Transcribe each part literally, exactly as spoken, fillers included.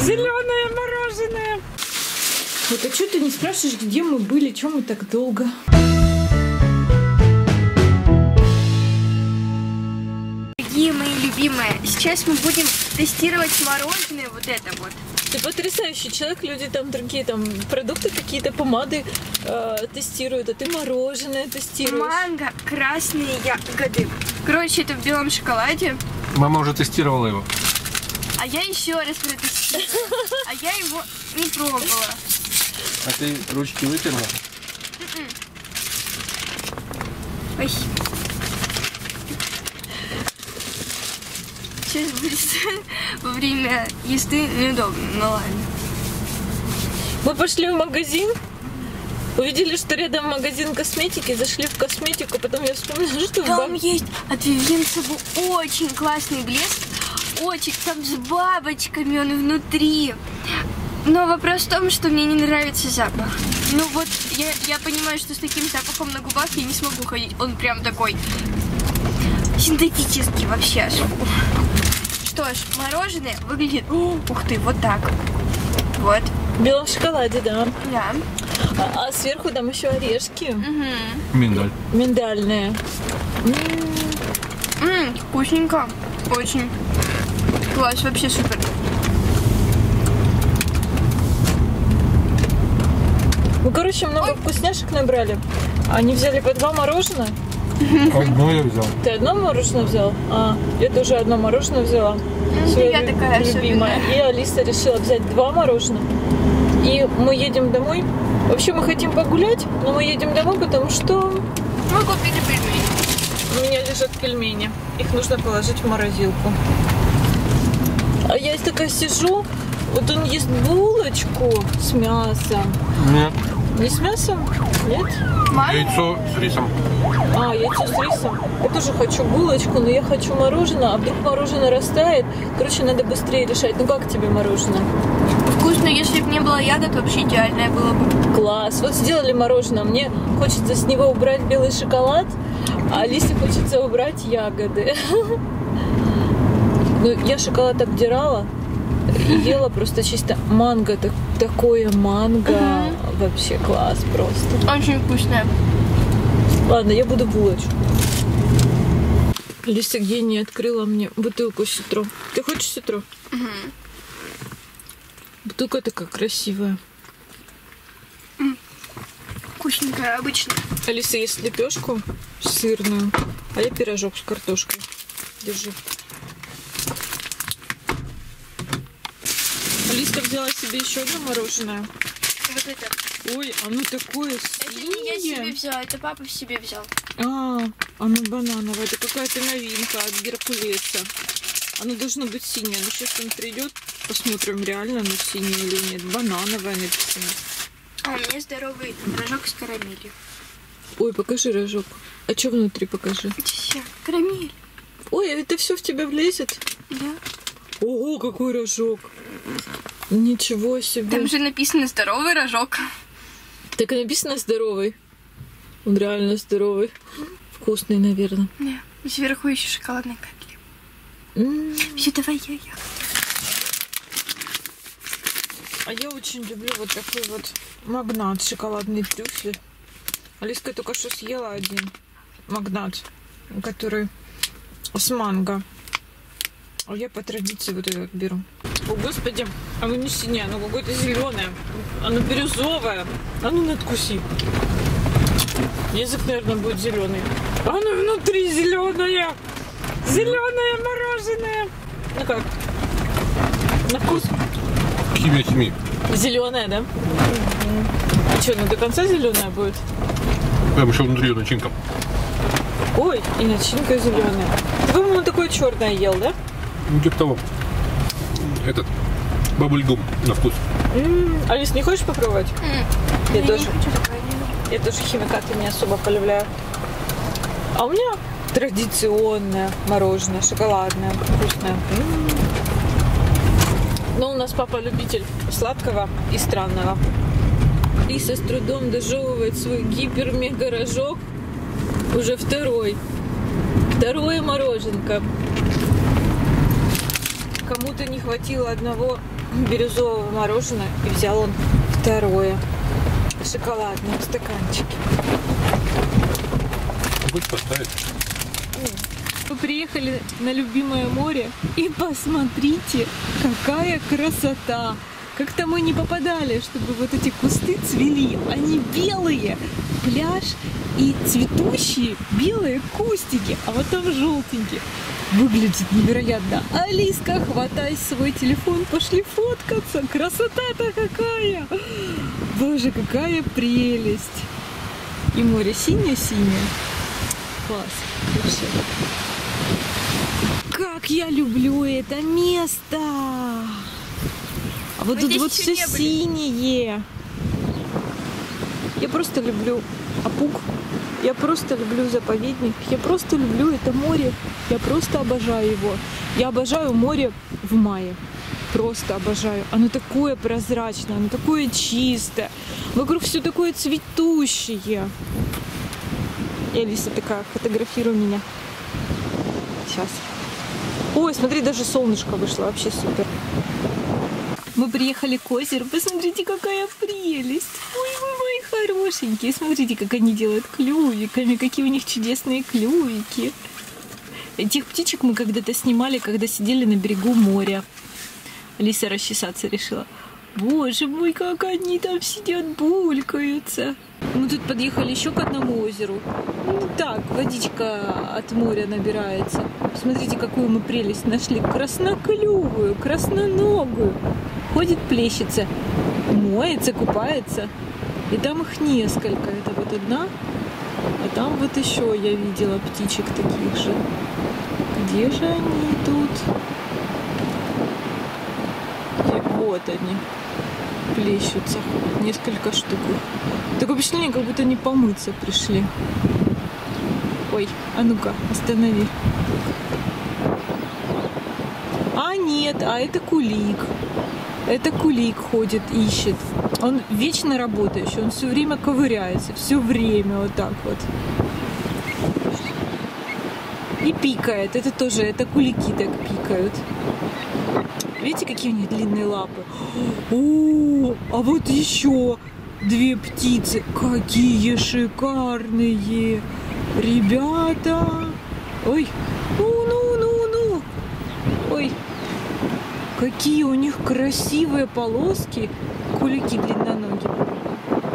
Зеленое мороженое. Вот, а что ты не спрашиваешь, где мы были, чем мы так долго? Дорогие мои любимые, сейчас мы будем тестировать мороженое вот это вот. Ты потрясающий человек, люди там другие там продукты какие-то, помады э, тестируют, а ты мороженое тестируешь. Манго, красные ягоды. Короче, это в белом шоколаде. Мама уже тестировала его. А я еще раз протестирую. А я его не пробовала. А ты ручки вытерла? Ой. Сейчас будет во время езды неудобно, но ладно. Мы пошли в магазин, увидели, что рядом магазин косметики, зашли в косметику, потом я вспомнила, что там есть от Вивьен Сабу очень классный блеск, очень там с бабочками он внутри. Но вопрос в том, что мне не нравится запах. Ну вот, я, я понимаю, что с таким запахом на губах я не смогу ходить. Он прям такой синтетический вообще аж. Что ж, мороженое выглядит... Ух ты, вот так. Вот. В белом шоколаде, да. Да. А, а сверху там еще орешки. Угу. Миндаль. Миндальные. Ммм, вкусненько. Очень. Класс, вообще супер. Мы, короче, много Ой. вкусняшек набрали. Они взяли по два мороженого. Одно я взял. Ты одно мороженое взял? А, я тоже одно мороженое взяла. Ну, я такая любимая. И Алиса решила взять два мороженых. И мы едем домой. Вообще мы хотим погулять, но мы едем домой, потому что... Мы купили пельмени. У меня лежат пельмени. Их нужно положить в морозилку. А я такая сижу. Вот он ест булочку с мясом. Нет. Не с мясом? Нет? Яйцо с рисом. А, яйцо с рисом. Я тоже хочу булочку, но я хочу мороженое. А вдруг мороженое растает. Короче, надо быстрее решать. Ну как тебе мороженое? Вкусно, если бы не было ягод, вообще идеальное было бы. Класс. Вот сделали мороженое. Мне хочется с него убрать белый шоколад, а Алисе хочется убрать ягоды. Ну, я шоколад обдирала. Ела просто чисто манго, так, такое манго, угу. Вообще класс просто. Очень вкусное. Ладно, я буду булочку. Лиса гений открыла мне бутылку ситро. Ты хочешь ситро? Угу. Бутылка такая красивая. М-м. Вкусненькая, обычная. Алиса ест лепешку сырную, а я пирожок с картошкой. Держи. Алиска взяла себе еще одно мороженое. Вот это. Ой, оно такое синее. Это не я себе взяла, это папа себе взял. А, оно банановое. Это какая-то новинка от Геркулеса. Оно должно быть синее. Но сейчас он придет, посмотрим, реально оно синее или нет. Банановое написано. А у меня здоровый рожок с карамелью. Ой, покажи рожок. А что внутри, покажи? Сейчас, карамель. Ой, это все в тебя влезет? Да. Ого, какой рожок. Ничего себе. Там же написано «здоровый рожок». Так и написано «здоровый». Он реально здоровый. Вкусный, наверное. Да. И сверху еще шоколадные капли. Mm. Все, давай я, я. А я очень люблю вот такой вот магнат, шоколадные трюфли. Алиска только что съела один магнат, который с манго. А я по традиции вот этот беру. О, господи, оно не синее, оно какое-то зеленое. Оно бирюзовое. А ну надкуси. Язык, наверное, будет зеленый. А оно внутри зеленое. Зеленое мороженое. Ну как? На вкус? Химия-химия. Зеленое, да? А что, оно до конца зеленое будет? Там еще внутри начинка. Ой, и начинка зеленая. Ты, по-моему, такое черное ел, да? Ну, типа того. Этот бабльгум на вкус. Mm-hmm. Алис, не хочешь попробовать? Mm-hmm. Я, я тоже. Я тоже химикаты не особо полюбляю. А у меня традиционное мороженое, шоколадное, вкусное. Mm-hmm. Но у нас папа любитель сладкого и странного. Алиса с трудом дожевывает свой гипер-мега-рожок. Уже второй. Второе мороженка. Кому-то не хватило одного бирюзового мороженого, и взял он второе шоколадное в стаканчике. Будь поставить. Мы приехали на любимое море, и посмотрите, какая красота! Как-то мы не попадали, чтобы вот эти кусты цвели. Они белые, пляж и цветущие белые кустики, а вот там желтенькие. Выглядит невероятно. Алиска, хватай свой телефон, пошли фоткаться. Красота-то какая! Боже, какая прелесть! И море синее-синее. Класс, вообще. Как я люблю это место! А вот тут вот все синее. Я просто люблю Апук. Я просто люблю заповедник. Я просто люблю это море. Я просто обожаю его. Я обожаю море в мае. Просто обожаю. Оно такое прозрачное, оно такое чистое. Вокруг все такое цветущее. И Алиса такая: фотографируй меня. Сейчас. Ой, смотри, даже солнышко вышло. Вообще супер. Мы приехали к озеру. Посмотрите, какая прелесть. Ой, мои хорошенькие. Смотрите, как они делают клювиками. Какие у них чудесные клювики. Этих птичек мы когда-то снимали, когда сидели на берегу моря. Алиса расчесаться решила. Боже мой, как они там сидят, булькаются. Мы тут подъехали еще к одному озеру. Ну так, водичка от моря набирается. Смотрите, какую мы прелесть нашли. Красноклювую, красноногую. Ходит, плещется, моется, купается. И там их несколько. Это вот одна. А там вот еще я видела птичек таких же. Где же они тут? И вот они. Плещутся. Несколько штук. Такое впечатление, как будто они помыться пришли. Ой, а ну-ка, останови. А нет, а это кулик. Это кулик ходит, ищет. Он вечно работающий, он все время ковыряется. Все время вот так вот. И пикает. Это тоже, это кулики так пикают. Видите, какие у них длинные лапы? О, а вот еще две птицы. Какие шикарные! Ребята! Ой! Ну-ну-ну-ну! Ой! Какие у них красивые полоски! Кулики длинноногие.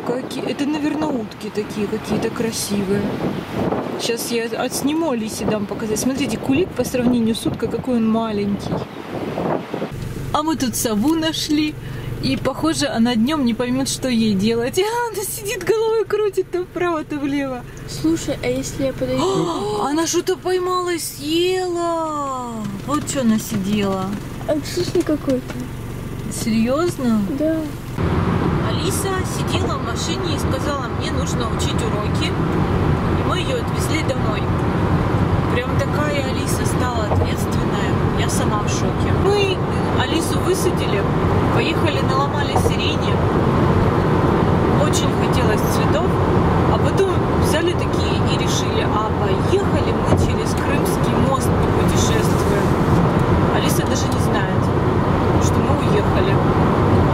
Какие... Это, наверное, утки такие какие-то красивые. Сейчас я отсниму, Алисе дам показать. Смотрите, кулик по сравнению с уткой, какой он маленький. А мы тут сову нашли. И, похоже, она днем не поймет, что ей делать. А, она сидит, головой крутит то вправо, то влево. Слушай, а если я подойду? О, она что-то поймала и съела. Вот что она сидела. Отсушник какой-то. Серьезно? Да. Алиса сидела в машине и сказала: мне нужно учить уроки. И мы ее отвезли домой. Прям такая Алиса стала ответственная. Я сама в шоке. Мы Алису высадили, поехали, наломали сирени. Очень хотелось цветов. А потом взяли такие и решили, а поехали мы через Крымский мост путешествуем. Алиса даже не знает, что мы уехали.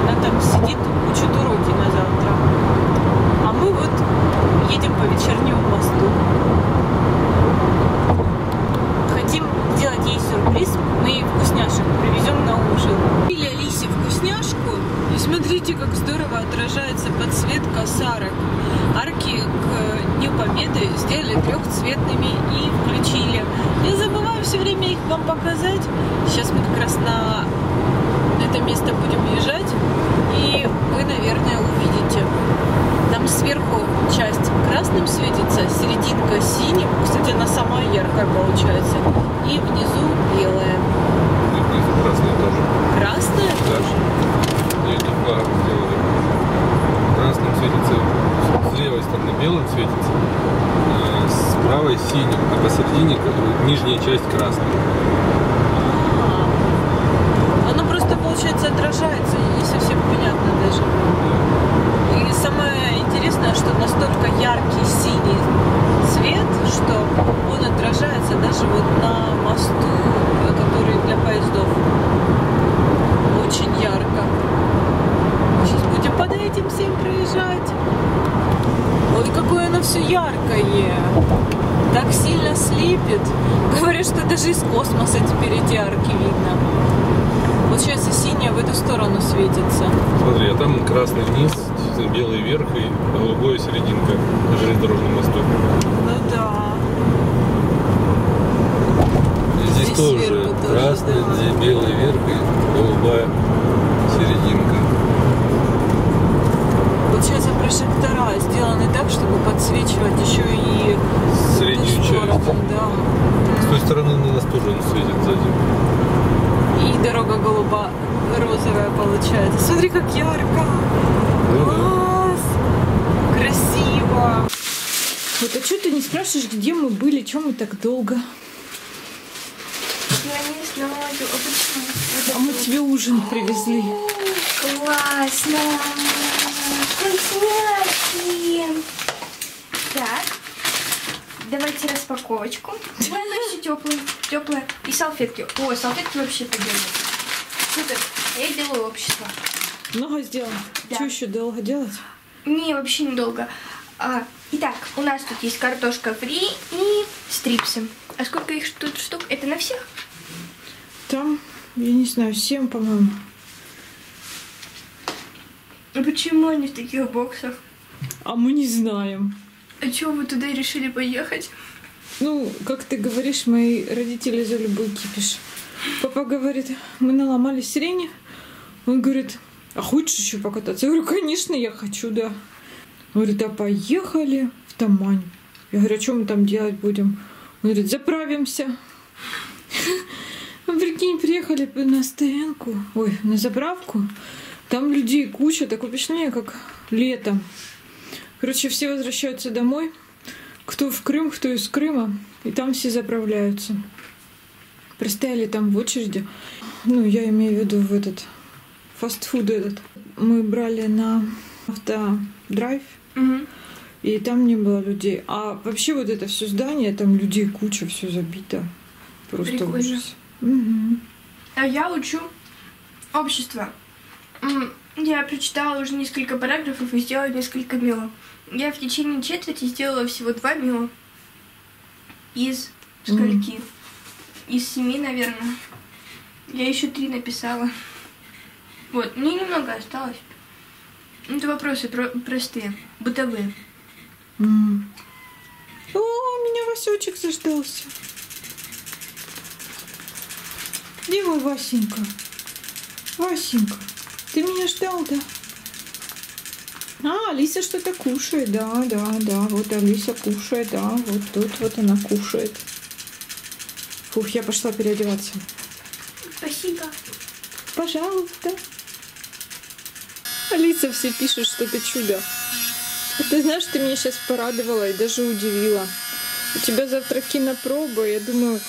Она там сидит, учит уроки на завтра. А мы вот едем по вечернему мосту. Хотим сделать ей сюрприз, мы ей вкусняшек привезем на ужин. Купили Алисе вкусняшку, и смотрите, как здорово отражается подсветка сарок. Арки к Дню Победы сделали трехцветными и включили. Я забываю все время их вам показать. Сейчас мы как раз на это место будем езжать, и вы, наверное, увидите. Там сверху часть красным светится, серединка синим, кстати, она самая яркая получается, и внизу белая. И внизу красная тоже. Красная? Даже. Нет, не пару сделали. Красным светится, с левой стороны белым светится, с правой синим, а посередине нижняя часть красная. А-а-а. Она просто, получается, отражается, и не совсем понятно даже. И самое интересное, что настолько яркий синий цвет, что он отражается даже вот на мосту, который для поездов. Очень ярко. Там красный низ, белый верх и голубая серединка на железнодорожном мосту. Ну да. И здесь, здесь тоже красный, тоже, да. Здесь белый верх и голубая серединка. Получается, прожектора сделаны так, чтобы подсвечивать еще и среднюю часть. Да. С той стороны на нас тоже он светит сзади. И дорога голубая, розовая получается. Смотри, как ярко. Класс! Красиво! Вот, а что ты не спрашиваешь, где мы были, чем мы так долго? Я не знаю, обычно. А мы тебе ужин привезли. Классно! Вкусняшки! Так, давайте распаковочку. Вон еще теплые, теплые. И салфетки. Ой, салфетки вообще поделают. Я делаю общество. Много сделано? Да. Что еще долго делать? Не, вообще недолго. А, итак, у нас тут есть картошка фри и стрипсы. А сколько их тут штук? Это на всех? Там, я не знаю, семь, по-моему. А почему они в таких боксах? А мы не знаем. А чего вы туда решили поехать? Ну, как ты говоришь, мои родители за любой кипиш. Папа говорит, мы наломали сирени. Он говорит, а хочешь еще покататься? Я говорю, конечно, я хочу, да. Он говорит, а поехали в Тамань. Я говорю, а что мы там делать будем? Он говорит, заправимся. Мы, прикинь, приехали на стоянку, ой, на заправку. Там людей куча, такое впечатление, как летом. Короче, все возвращаются домой. Кто в Крым, кто из Крыма. И там все заправляются. Простояли там в очереди. Ну, я имею в виду в этот фастфуд этот. Мы брали на автодрайв. Угу. И там не было людей. А вообще вот это все здание, там людей куча, все забито. Просто прикольно. Ужас. Угу. А я учу общество. Я прочитала уже несколько параграфов и сделала несколько мило. Я в течение четверти сделала всего два мило. Из скольки? Mm. Из семи, наверное. Я еще три написала. Вот, мне немного осталось. Это вопросы про простые, бытовые. Mm. О, меня Васечек заждался. Где мой Васенька? Васенька. Ты меня ждал, да? А, Алиса что-то кушает, да, да, да. Вот Алиса кушает, да. Вот тут вот она кушает. Фух, я пошла переодеваться. Спасибо. Пожалуйста. Алиса, все пишут, что ты чудо. А ты знаешь, ты меня сейчас порадовала и даже удивила. У тебя завтра кинопроба, я думаю...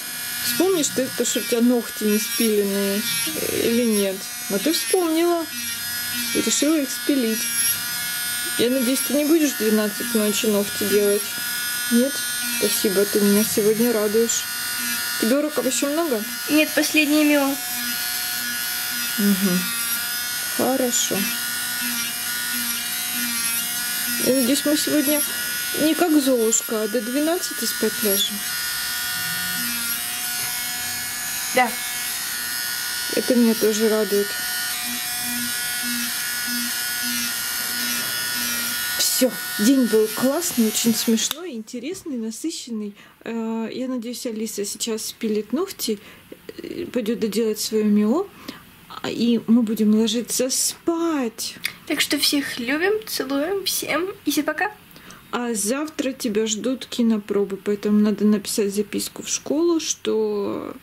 Вспомнишь ты, то, что у тебя ногти не спиленные или нет? Но ты вспомнила и решила их спилить. Я надеюсь, ты не будешь в двенадцать ночи ногти делать? Нет? Спасибо, ты меня сегодня радуешь. Тебе уроков еще много? Нет, последнее мило. Угу. Хорошо. Я надеюсь, мы сегодня не как Золушка, а до двенадцати спать ляжем. Да. Это меня тоже радует. Все, день был классный, очень смешной, интересный, насыщенный. Я надеюсь, Алиса сейчас спилит ногти, пойдет доделать свое мило, и мы будем ложиться спать. Так что всех любим, целуем, всем и все пока. А завтра тебя ждут кинопробы, поэтому надо написать записку в школу, что...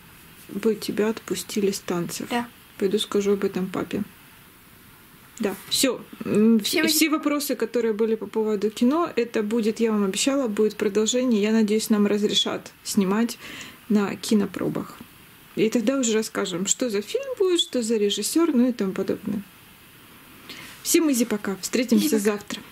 бы тебя отпустили с танцев. Да. Пойду скажу об этом папе. Да, все. Все, все вопросы, которые были по поводу кино, это будет, я вам обещала, будет продолжение. Я надеюсь, нам разрешат снимать на кинопробах. И тогда уже расскажем, что за фильм будет, что за режиссер, ну и тому подобное. Всем изи пока. Встретимся завтра.